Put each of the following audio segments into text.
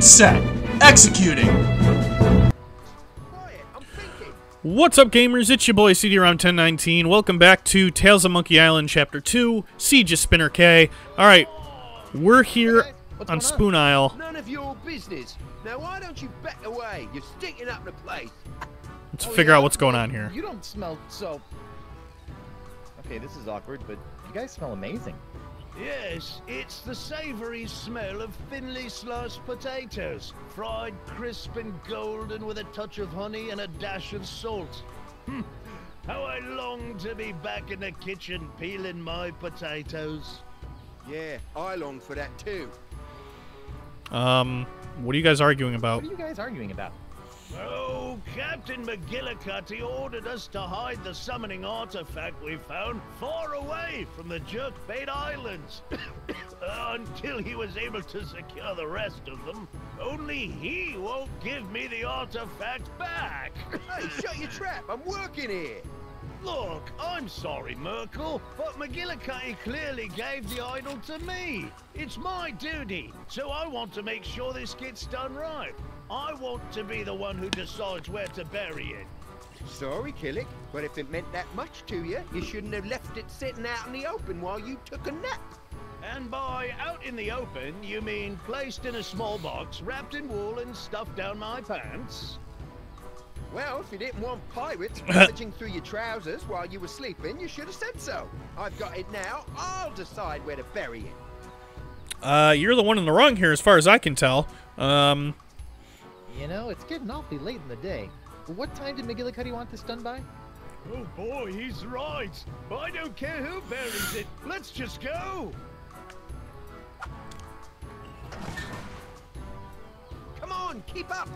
on set, executing. What's up, gamers? It's your boy CD Round 1019. Welcome back to Tales of Monkey Island, Chapter 2, Siege of Spinner Cay. All right, we're here on Spoon Isle. None of your business. Now, why don't you back away? You're stinking up the place. Let's figure out what's going on here. You don't smell so. Okay, this is awkward, but you guys smell amazing. Yes, it's the savory smell of thinly sliced potatoes, fried crisp and golden with a touch of honey and a dash of salt. How I long to be back in the kitchen peeling my potatoes. Yeah, I long for that too. What are you guys arguing about? Oh, Captain McGillicuddy ordered us to hide the summoning artifact we found far away from the Jerkbait Islands. Until he was able to secure the rest of them, only he won't give me the artifact back. Hey, shut your trap. I'm working here. Look, I'm sorry, Merkle, but McGillicuddy clearly gave the idol to me. It's my duty, so I want to make sure this gets done right. I want to be the one who decides where to bury it. Sorry, Killick, but if it meant that much to you, you shouldn't have left it sitting out in the open while you took a nap. And by out in the open, you mean placed in a small box, wrapped in wool and stuffed down my pants? Well, if you didn't want pirates rummaging through your trousers while you were sleeping, you should have said so. I've got it now. I'll decide where to bury it. You're the one in the wrong here, as far as I can tell. You know, it's getting awfully late in the day. What time did McGillicuddy want this done by? Oh boy, he's right. I don't care who buries it. Let's just go. Come on, keep up.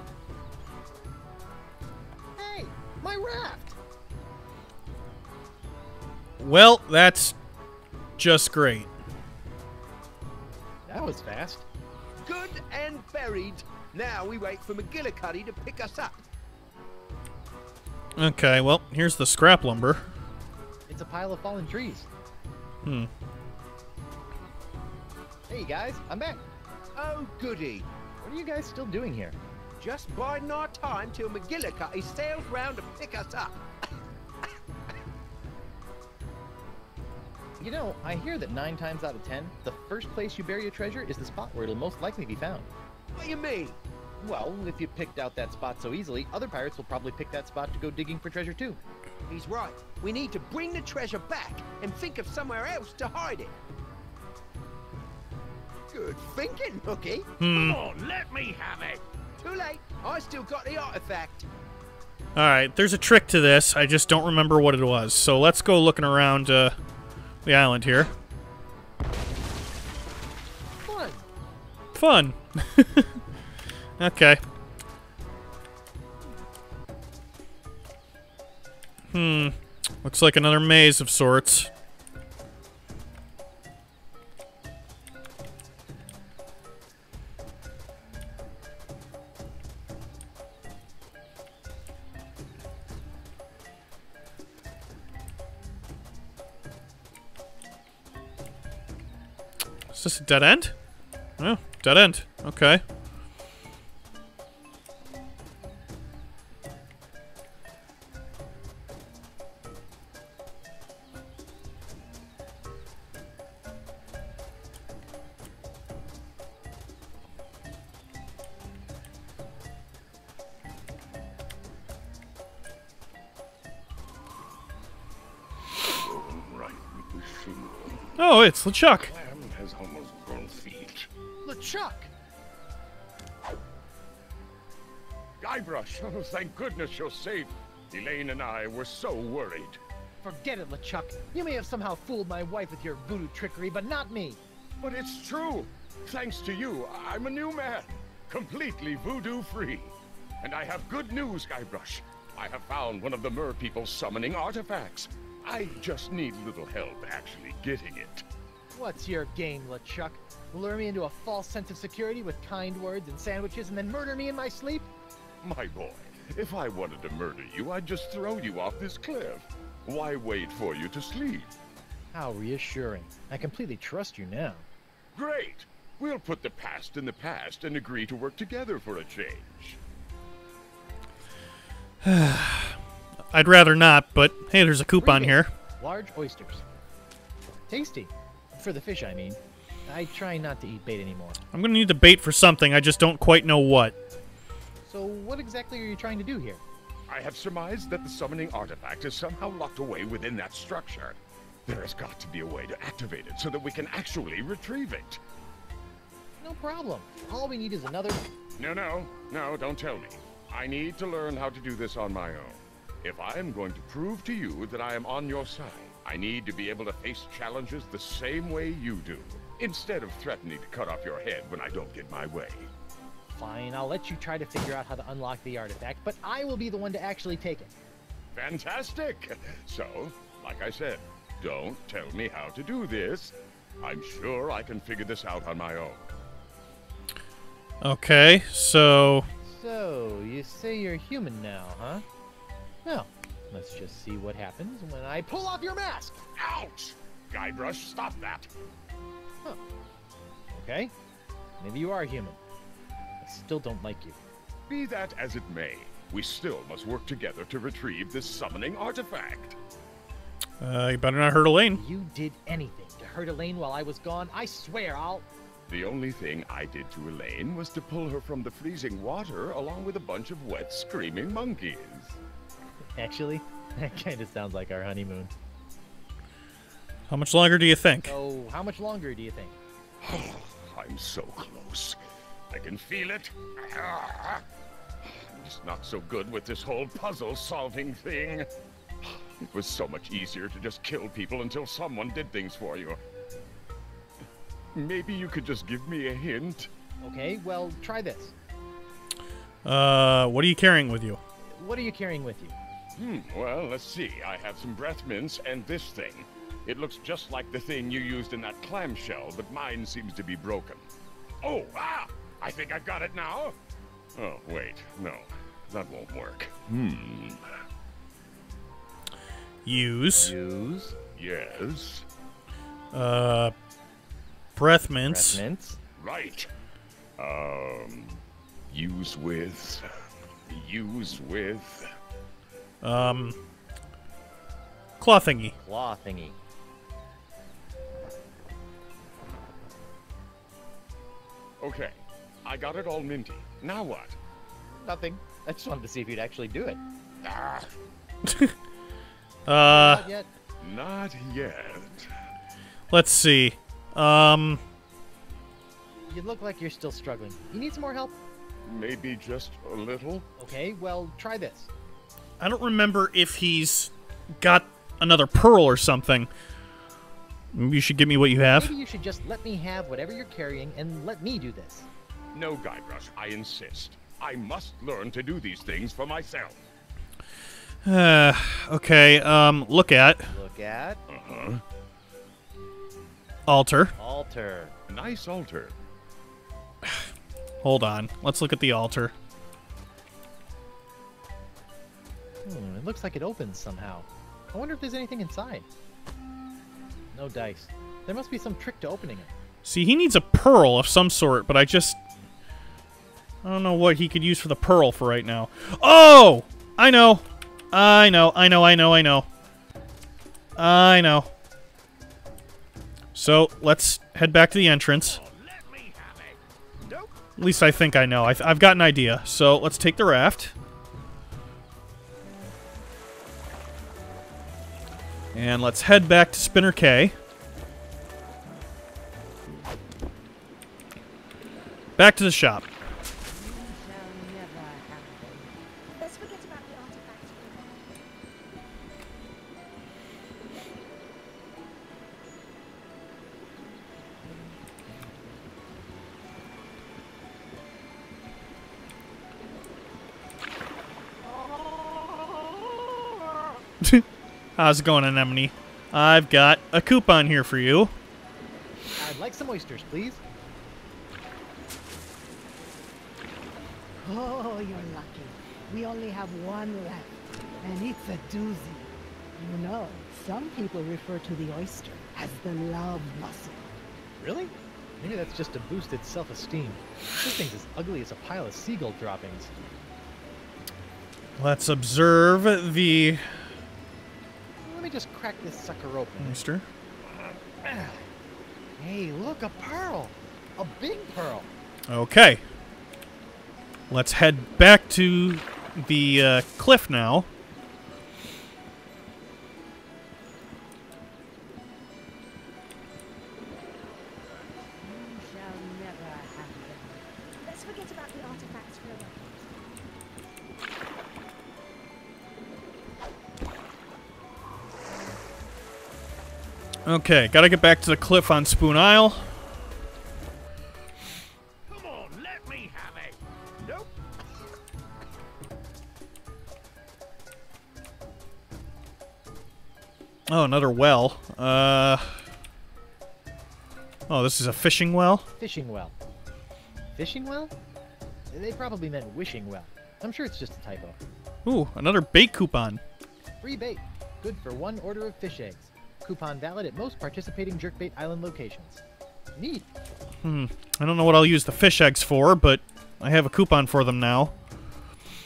Hey, my raft! Well, that's just great. That was fast. Good and buried. Now we wait for McGillicuddy to pick us up. Okay, well, here's the scrap lumber. It's a pile of fallen trees. Hey, guys, I'm back. Oh, goody. What are you guys still doing here? Just biding our time till McGillicuddy sails round to pick us up. You know, I hear that 9 times out of 10, the first place you bury your treasure is the spot where it'll most likely be found. What do you mean? Well, if you picked out that spot so easily, other pirates will probably pick that spot to go digging for treasure too. He's right. We need to bring the treasure back and think of somewhere else to hide it. Good thinking, Hookie. Come on, let me have it. Too late. I still got the artifact. Alright, there's a trick to this. I just don't remember what it was. So let's go looking around the island here. Fun. Okay. Looks like another maze of sorts. Is this a dead end? Oh, dead end. Okay. Oh, it's LeChuck. LeChuck! Guybrush, oh, thank goodness you're safe. Elaine and I were so worried. Forget it, LeChuck. You may have somehow fooled my wife with your voodoo trickery, but not me. But it's true. Thanks to you, I'm a new man. Completely voodoo-free. And I have good news, Guybrush. I have found one of the merpeople's summoning artifacts. I just need a little help actually getting it. What's your game, LeChuck? Lure me into a false sense of security with kind words and sandwiches and then murder me in my sleep? My boy, if I wanted to murder you, I'd just throw you off this cliff. Why wait for you to sleep? How reassuring. I completely trust you now. Great! We'll put the past in the past and agree to work together for a change. I'd rather not, but hey, there's a coupon here. Large oysters. Tasty. For the fish, I mean. I try not to eat bait anymore. I'm going to need the bait for something. I just don't quite know what. So what exactly are you trying to do here? I have surmised that the summoning artifact is somehow locked away within that structure. There has got to be a way to activate it so that we can actually retrieve it. No problem. All we need is another... No, don't tell me. I need to learn how to do this on my own. If I am going to prove to you that I am on your side, I need to be able to face challenges the same way you do, instead of threatening to cut off your head when I don't get my way. Fine, I'll let you try to figure out how to unlock the artifact, but I will be the one to actually take it. Fantastic! So, like I said, don't tell me how to do this. I'm sure I can figure this out on my own. Okay, so... So, you say you're human now, huh? Well, let's just see what happens when I pull off your mask! Ouch! Guybrush, stop that! Huh. Okay, maybe you are human. I still don't like you. Be that as it may, we still must work together to retrieve this summoning artifact. You better not hurt Elaine. You did anything to hurt Elaine while I was gone, I swear I'll... The only thing I did to Elaine was to pull her from the freezing water along with a bunch of wet, screaming monkeys. Actually, that kind of sounds like our honeymoon. How much longer do you think? Oh, how much longer do you think? Oh, I'm so close. I can feel it. I'm just not so good with this whole puzzle-solving thing. It was so much easier to just kill people until someone did things for you. Maybe you could just give me a hint. Okay, well, try this. What are you carrying with you? What are you carrying with you? Well, let's see. I have some breath mints and this thing. It looks just like the thing you used in that clamshell, but mine seems to be broken. Oh, I think I've got it now. Oh, wait, no. That won't work. Use. Yes. Breath mints. Right. Use with. Claw thingy. Okay, I got it all minty. Now what? Nothing. I just wanted to see if you'd actually do it. Not yet. Let's see. You look like you're still struggling. You need some more help? Maybe just a little. Okay, well, try this. I don't remember if he's got another pearl or something. You should give me what you have. Maybe you should just let me have whatever you're carrying and let me do this. No, Guybrush, I insist. I must learn to do these things for myself. Okay, Look at. Uh-huh. Altar. Nice altar. Hold on. Let's look at the altar. It looks like it opens somehow. I wonder if there's anything inside. No dice. There must be some trick to opening it. See, he needs a pearl of some sort, but I don't know what he could use for the pearl for right now. Oh! I know. So, let's head back to the entrance. At least I think I know. I've got an idea. So, let's take the raft. And let's head back to Spinner Cay. Back to the shop. How's it going, Anemone? I've got a coupon here for you. I'd like some oysters, please. Oh, you're lucky. We only have one left, and it's a doozy. You know, some people refer to the oyster as the love muscle. Really? Maybe that's just to boost its self-esteem. This thing's as ugly as a pile of seagull droppings. Let's observe the... Let me just crack this sucker open. Mister. Hey, look, a pearl. A big pearl. Okay. Let's head back to the cliff now. Okay, gotta get back to the cliff on Spoon Isle. Come on, let me have it. Nope. Oh, another well. Oh, this is a fishing well? Fishing well. Fishing well? They probably meant wishing well. I'm sure it's just a typo. Ooh, another bait coupon. Free bait. Good for one order of fish eggs. Coupon valid at most participating Jerkbait Island locations. Neat. Hmm. I don't know what I'll use the fish eggs for, but I have a coupon for them now.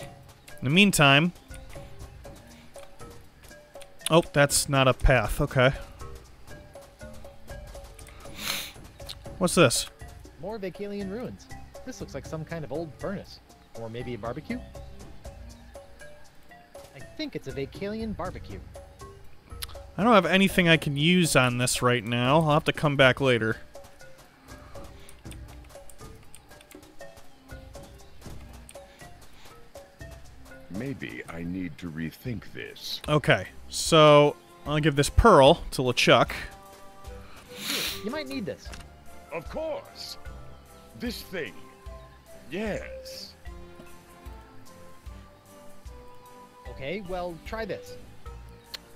In the meantime... Oh, that's not a path. Okay. What's this? More Vaycaylian ruins. This looks like some kind of old furnace. Or maybe a barbecue? I think it's a Vaycaylian barbecue. I don't have anything I can use on this right now. I'll have to come back later. Maybe I need to rethink this. Okay, so I'll give this pearl to LeChuck. You might need this. Of course. This thing. Yes. Okay, well, try this.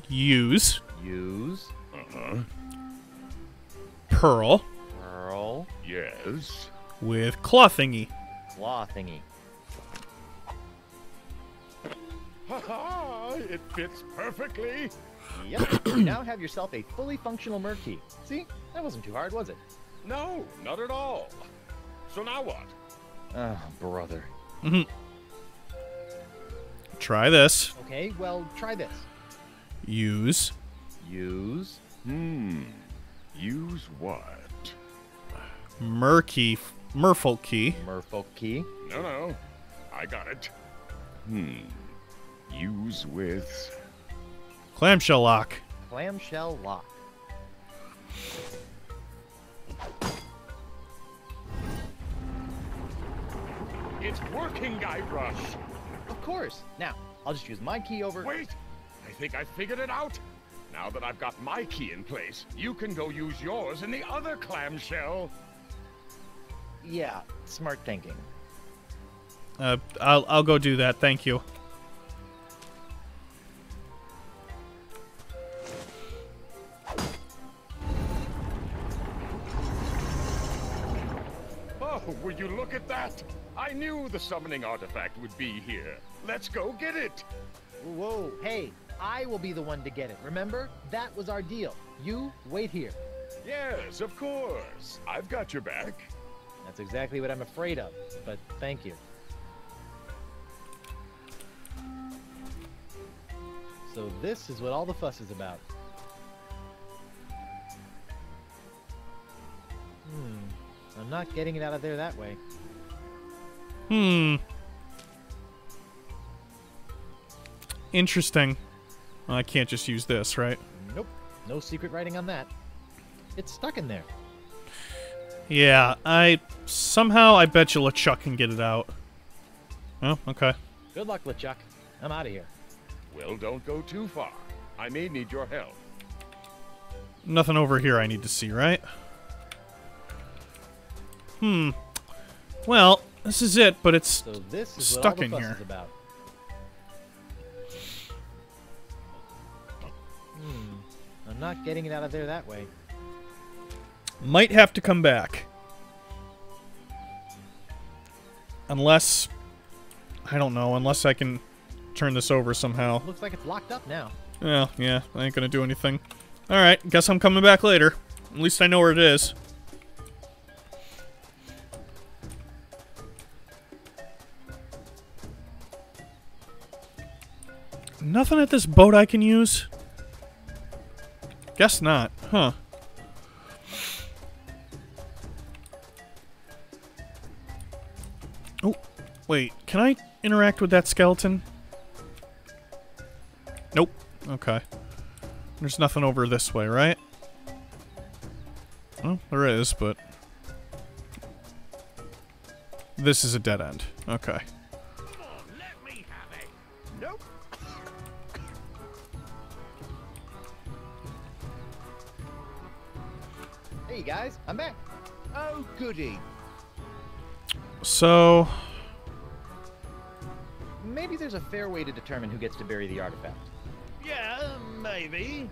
Use. Use. Uh-huh. Pearl. Pearl. Yes. With claw thingy. Claw thingy. Ha-ha! It fits perfectly! Yep. You now have yourself a fully functional Merkle. See? That wasn't too hard, was it? No, not at all. So now what? Ah, oh, brother. Mm-hmm. Try this. Okay, well, try this. Use. Use. Hmm. Use what? Merfolk key. Merfolk key. No. I got it. Hmm. Use with. Clamshell lock. Clamshell lock. It's working, Guybrush. Of course. Now, I'll just use my key over. Wait. I think I figured it out. Now that I've got my key in place, you can go use yours in the other clamshell. Yeah, smart thinking. I'll go do that. Thank you. Oh, will you look at that? I knew the summoning artifact would be here. Let's go get it. Whoa, hey. I will be the one to get it, remember? That was our deal. You wait here. Yes, of course. I've got your back. That's exactly what I'm afraid of, but thank you. So this is what all the fuss is about. Hmm. I'm not getting it out of there that way. Hmm. Interesting. Well, I can't just use this, right? Nope. No secret writing on that. It's stuck in there. Yeah, I bet you LeChuck can get it out. Oh, okay. Good luck, LeChuck. I'm out of here. Well, don't go too far. I may need your help. Nothing over here I need to see, right? Hmm. Well, this is it, but it's stuck in here. I'm not getting it out of there that way. Might have to come back. Unless... I don't know, unless I can turn this over somehow. Looks like it's locked up now. Oh, yeah, I ain't gonna do anything. Alright, guess I'm coming back later. At least I know where it is. nothing at this boat I can use? Guess not, huh? Oh, wait, can I interact with that skeleton? Nope. Okay. There's nothing over this way, right? Well, there is, but... this is a dead end. Okay. Oh, let me have it. Nope. Hey, guys. I'm back. Oh, goody. So... maybe there's a fair way to determine who gets to bury the artifact. Yeah, maybe.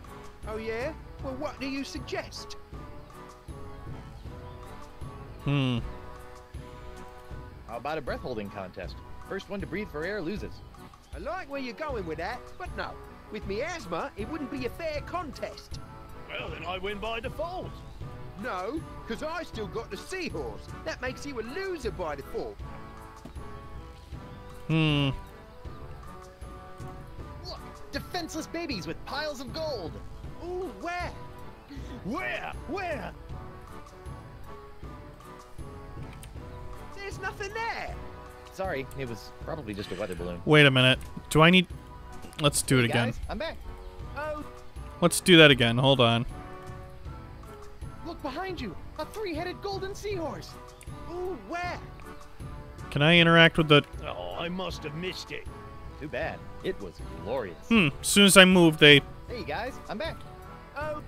Oh, yeah? Well, what do you suggest? How about a breath-holding contest? First one to breathe for air loses. I like where you're going with that, but no. With me asthma, it wouldn't be a fair contest. Well, then I win by default. No, because I still got the seahorse. That makes you a loser by default. Look, defenseless babies with piles of gold. Ooh, where? Where? There's nothing there. Sorry, it was probably just a weather balloon. Wait a minute. Do I need... let's do it again. Guys, I'm back. Oh. Let's do that again. Hold on. Look behind you. A three-headed golden seahorse. Ooh, where? Can I interact with the... oh, I must have missed it. Too bad. It was glorious. As soon as I moved, they... hey, guys. I'm back. Oh.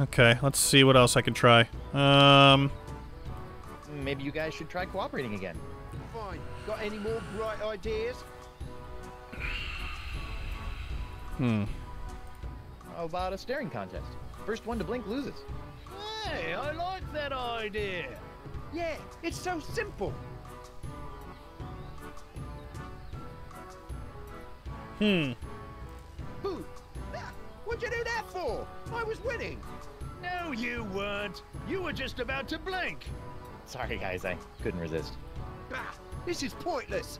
Okay, let's see what else I can try. Maybe you guys should try cooperating again. Fine. Got any more bright ideas? How about a staring contest? First one to blink loses. Hey, I like that idea. Yeah, it's so simple. Boo! Ah, what'd you do that for? I was winning. No, you weren't. You were just about to blink. Sorry, guys. I couldn't resist. Bah, this is pointless.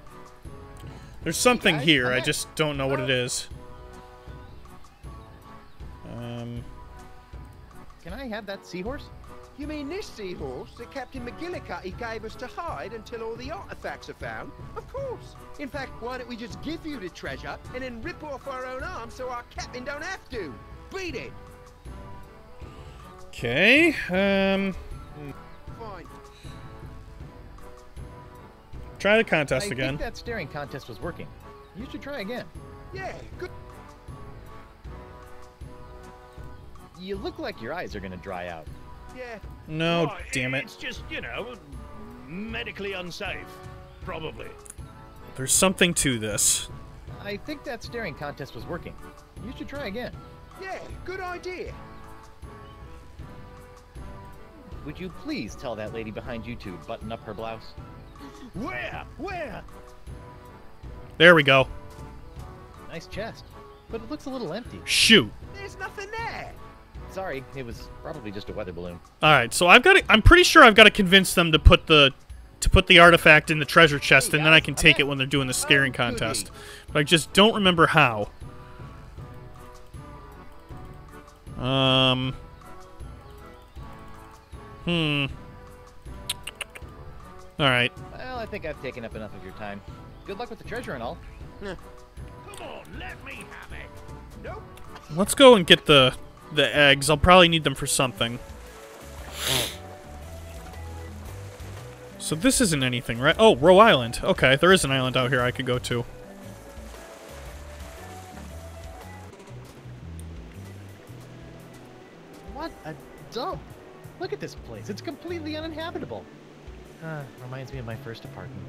There's something here. I just don't know what it is. Can I have that seahorse? You mean this seahorse that Captain McGillicuddy gave us to hide until all the artifacts are found? Of course. In fact, why don't we just give you the treasure and then rip off our own arms so our captain don't have to? Beat it. Okay. Fine. Try the contest again. I think that staring contest was working. You should try again. Yeah, good. You look like your eyes are going to dry out. Yeah. No, oh, damn it. It's just, you know, medically unsafe, probably. There's something to this. I think that staring contest was working. You should try again. Yeah, good idea. Would you please tell that lady behind you to button up her blouse? Where? There we go. Nice chest, but it looks a little empty. Shoot. There's nothing there. Sorry, it was probably just a weather balloon. All right, so I've got to, I'm pretty sure I've got to convince them to put the artifact in the treasure chest, and then I can take it when they're doing the staring contest. But I just don't remember how. All right. Well, I think I've taken up enough of your time. Good luck with the treasure and all. Come on, let me have it. Nope. Let's go and get the eggs. I'll probably need them for something. So this isn't anything, right? Oh, Roa Island. Okay, there is an island out here I could go to. What a dump. Look at this place. It's completely uninhabitable. Reminds me of my first apartment.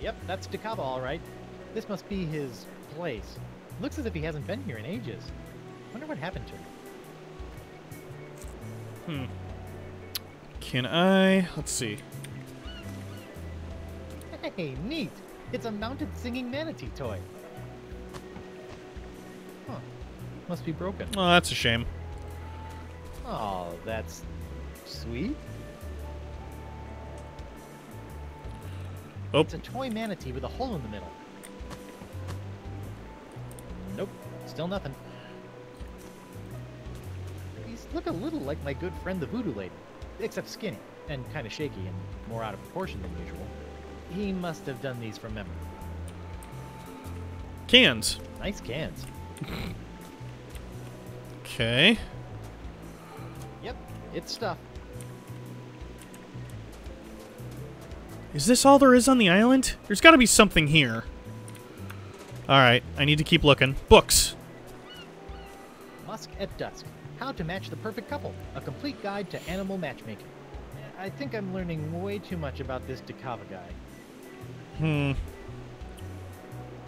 Yep, that's De Cava, all right. This must be his... place. Looks as if he hasn't been here in ages. Wonder what happened to him. Can I... let's see. Hey, neat! It's a mounted singing manatee toy. Huh. Must be broken. Oh, that's a shame. Oh, that's... sweet? Oh. It's a toy manatee with a hole in the middle. Nope, still nothing. These look a little like my good friend the voodoo lady, except skinny and kind of shaky and more out of proportion than usual. He must have done these from memory. Cans. Nice cans. Okay. Yep, it's stuff. Is this all there is on the island? There's got to be something here. Alright, I need to keep looking. Books. Musk at Dusk. How to Match the Perfect Couple. A Complete Guide to Animal Matchmaking. I think I'm learning way too much about this De Cava guy.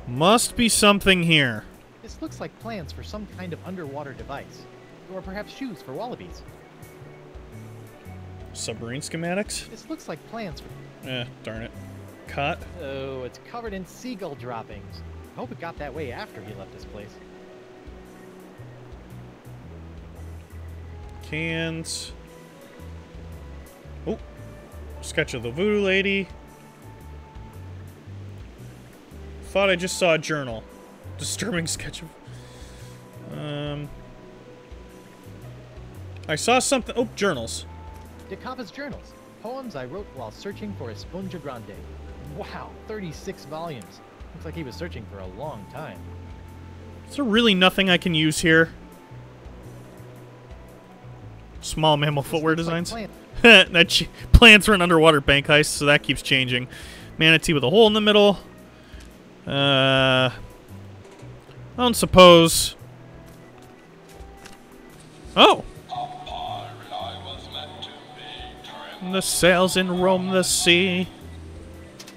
Must be something here. This looks like plans for some kind of underwater device. Or perhaps shoes for wallabies. Submarine schematics? This looks like plans for... darn it. Caught? Oh, it's covered in seagull droppings. I hope it got that way after he left this place. Cans. Oh. Sketch of the voodoo lady. Thought I just saw a journal. Disturbing sketch of... I saw something... Oh, journals. De Cava's journals. Poems I wrote while searching for Esponja Grande. Wow, 36 volumes. Looks like he was searching for a long time. Is there really nothing I can use here? Small mammal footwear designs? That plans for an underwater bank heist, so that keeps changing. Manatee with a hole in the middle. I don't suppose... Oh! The sails in roam the sea.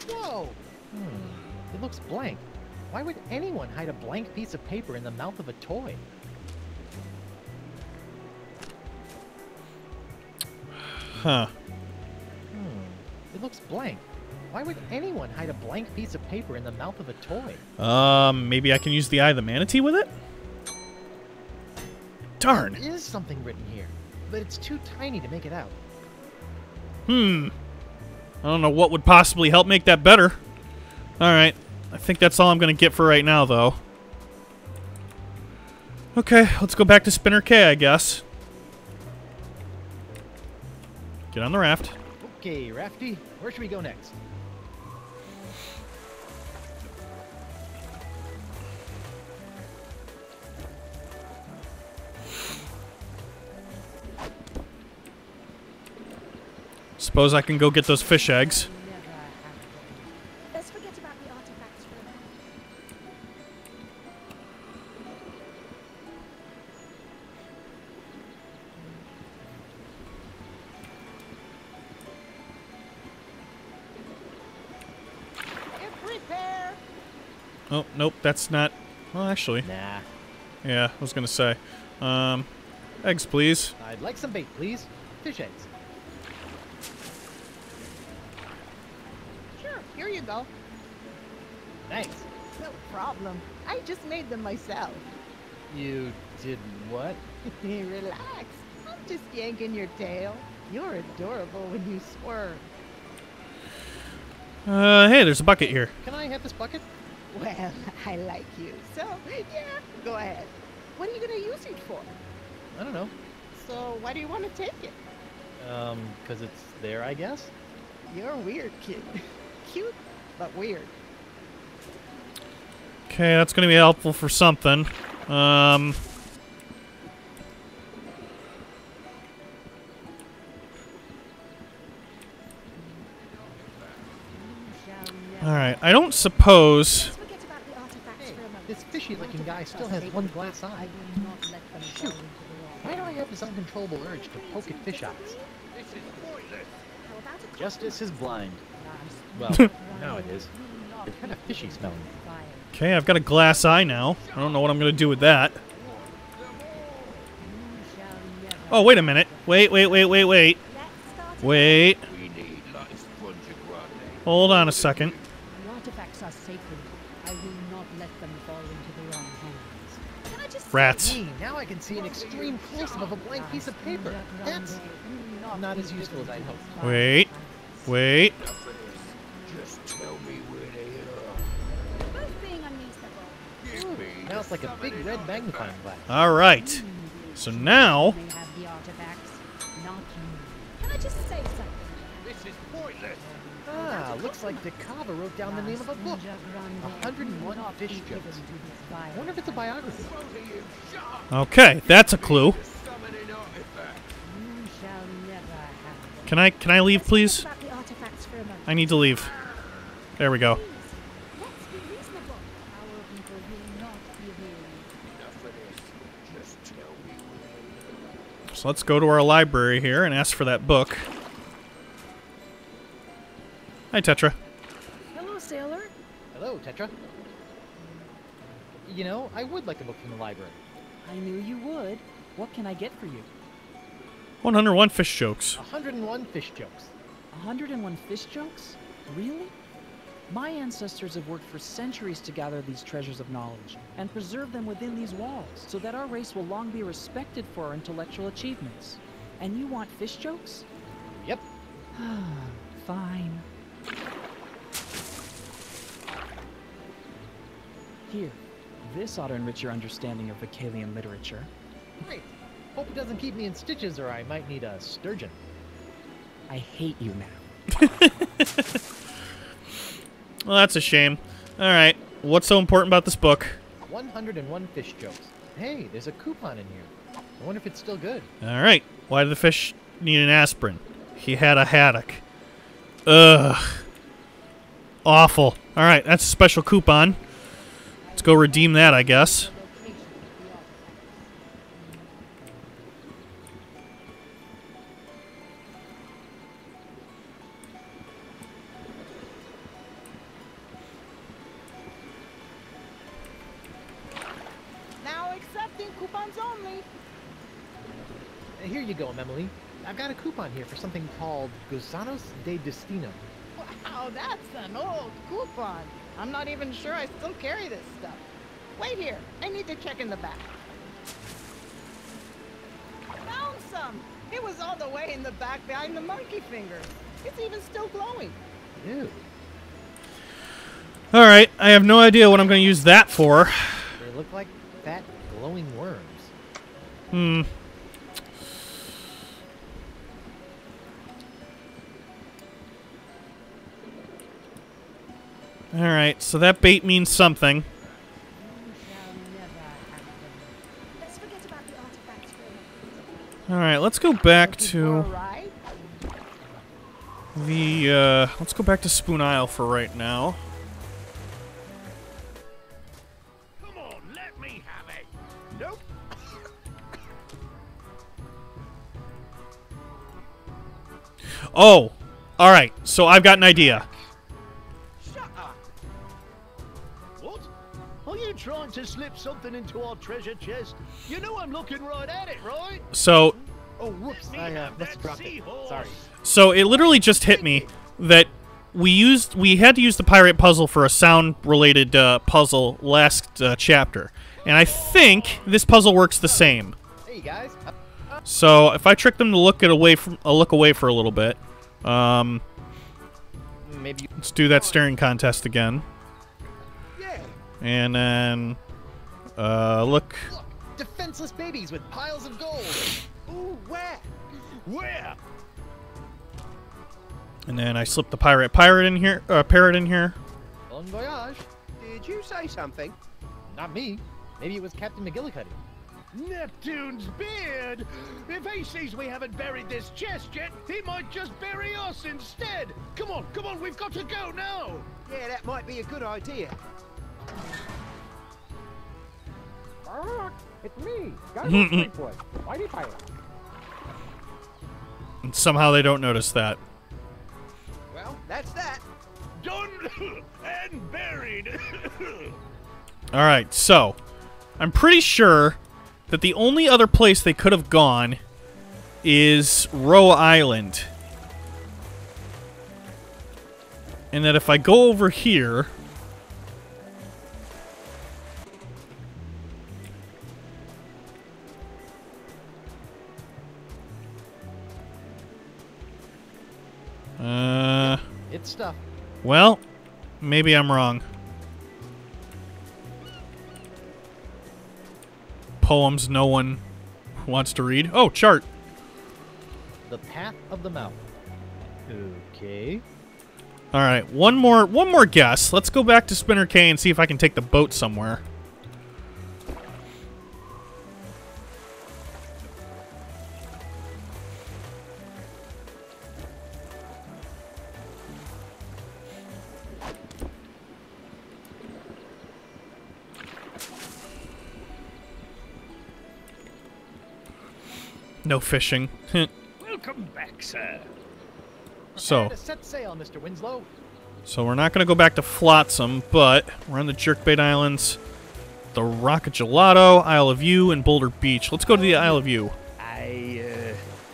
Whoa! It looks blank. Why would anyone hide a blank piece of paper in the mouth of a toy? Huh. It looks blank. Why would anyone hide a blank piece of paper in the mouth of a toy? Maybe I can use the eye of the manatee with it? Darn! There is something written here, but it's too tiny to make it out. I don't know what would possibly help make that better. Alright. I think that's all I'm going to get for right now, though. Okay, let's go back to Spinner Cay, I guess. Get on the raft. Okay, Rafty, where should we go next? Suppose I can go get those fish eggs. Let's forget about the artifacts for a minute. Prepare. Oh, nope, that's not... Well, actually. Nah. Yeah, I was gonna say. Eggs, please. I'd like some bait, please. Fish eggs. Here you go. Thanks. No problem. I just made them myself. You did what? Relax. I'm just yanking your tail. You're adorable when you swerve. Hey, there's a bucket here. Can I have this bucket? Well, I like you. So, yeah, go ahead. What are you going to use it for? I don't know. So, why do you want to take it? Because it's there, I guess. You're a weird kid. Cute, but weird. Okay, that's going to be helpful for something. Alright, I don't suppose... Hey, this fishy-looking guy still has one glass eye. Shoot, why do I have this uncontrollable urge to poke at fish eyes? Justice is blind. Well, now it is. It's kind of fishy smelling. Okay, I've got a glass eye now. I don't know what I'm going to do with that. Oh, wait a minute. Wait. Wait. Hold on a second. Rats. Now I can see an extreme close-up of a blank piece of paper. That's not as useful as I hoped. Wait. Just tell me where they are. Both being unreasonable. Ooh, now it's like a big red magnifying glass. All right. So now. They have the artifacts, not you. Can I just say something? This is pointless. Ah, looks like De Cava wrote down the name of a book. 101 fish jokes. I wonder if it's a biography. Okay, that's a clue. Can I leave, please? I need to leave. There we go. So let's go to our library here and ask for that book. Hi, Tetra. Hello, sailor. Hello, Tetra. You know, I would like a book from the library. I knew you would. What can I get for you? 101 fish jokes. 101 fish jokes. 101 fish jokes? Really? My ancestors have worked for centuries to gather these treasures of knowledge and preserve them within these walls so that our race will long be respected for our intellectual achievements. And you want fish jokes? Yep. Fine. Here, this ought to enrich your understanding of Vaycaylian literature. Great. Hope it doesn't keep me in stitches, or I might need a sturgeon. I hate you now. Well, that's a shame. All right, what's so important about this book? 101 fish jokes. Hey, there's a coupon in here. I wonder if it's still good. All right. Why did the fish need an aspirin? He had a haddock. Ugh. Awful. All right, that's a special coupon. Let's go redeem that, I guess. Now accepting coupons only. Here you go, Emily. I've got a coupon here for something called Gusanos de Destino. Wow, that's an old coupon. I'm not even sure I still carry this stuff. Wait here. I need to check in the back. Found some. It was all the way in the back behind the monkey fingers. It's even still glowing. Ew. All right. I have no idea what I'm going to use that for. They look like fat glowing worms. Hmm. All right, so that bait means something. All right, let's go back to the. Let's go back to Spoon Isle for right now. Come on, let me have it. Nope. Oh, all right. So I've got an idea. Trying to slip something into our treasure chest. You know I'm looking right at it, right? So, oh, whoops, I dropped it. Sorry. So it literally just hit me that we had to use the pirate puzzle for a sound-related puzzle last chapter, and I think this puzzle works the same. Hey guys. So if I trick them to look away for a little bit, maybe let's do that staring contest again. And then, look. Look, defenseless babies with piles of gold. Ooh, where? Where? And then I slipped the parrot in here. Parrot in here. Bon voyage. Did you say something? Not me. Maybe it was Captain McGillicuddy. Neptune's beard. If he sees we haven't buried this chest yet, he might just bury us instead. Come on, come on. We've got to go now. Yeah, that might be a good idea. It's me, and somehow they don't notice that. Well, that's that. Done and buried. All right, so I'm pretty sure that the only other place they could have gone is Roa Island, and that if I go over here. It's stuff. Well, maybe I'm wrong. Poems no one wants to read. Oh, chart. The Path of the Mouth. Okay. All right, one more guess. Let's go back to Spinner Cay and see if I can take the boat somewhere. No fishing. Welcome back, sir. So, to set sail, Mr. Winslow. So we're not going to go back to Flotsam, but we're on the Jerkbait Islands, the Rock of Gelato, Isle of You, and Boulder Beach. Let's go to the Isle of You. I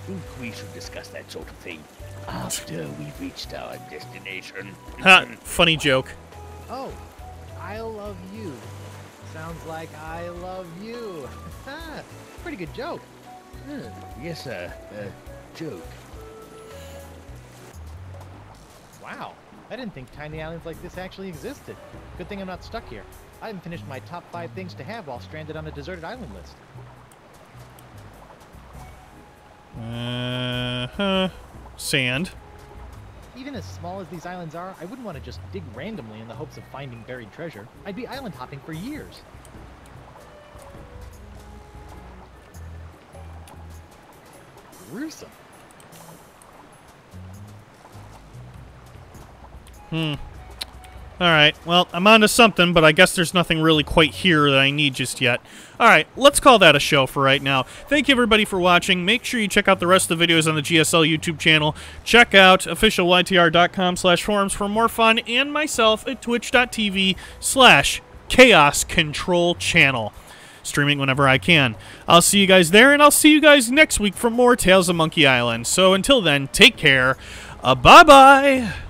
think we should discuss that sort of thing after we've reached our destination. Ha! Funny joke. Oh, Isle of You. Sounds like I love you. Ha! Pretty good joke. Yes, sir. Joke. Wow, I didn't think tiny islands like this actually existed. Good thing I'm not stuck here. I haven't finished my top 5 things to have while stranded on a deserted island list. Sand. Even as small as these islands are, I wouldn't want to just dig randomly in the hopes of finding buried treasure. I'd be island hopping for years. Gruesome. Alright, well, I'm onto something, but I guess there's nothing really quite here that I need just yet. Alright, let's call that a show for right now. Thank you everybody for watching. Make sure you check out the rest of the videos on the GSL YouTube channel. Check out officialytr.com/forums for more fun, and myself at twitch.tv/chaos control channel. Streaming whenever I can. I'll see you guys there, and I'll see you guys next week for more Tales of Monkey Island. So until then, take care. Bye-bye!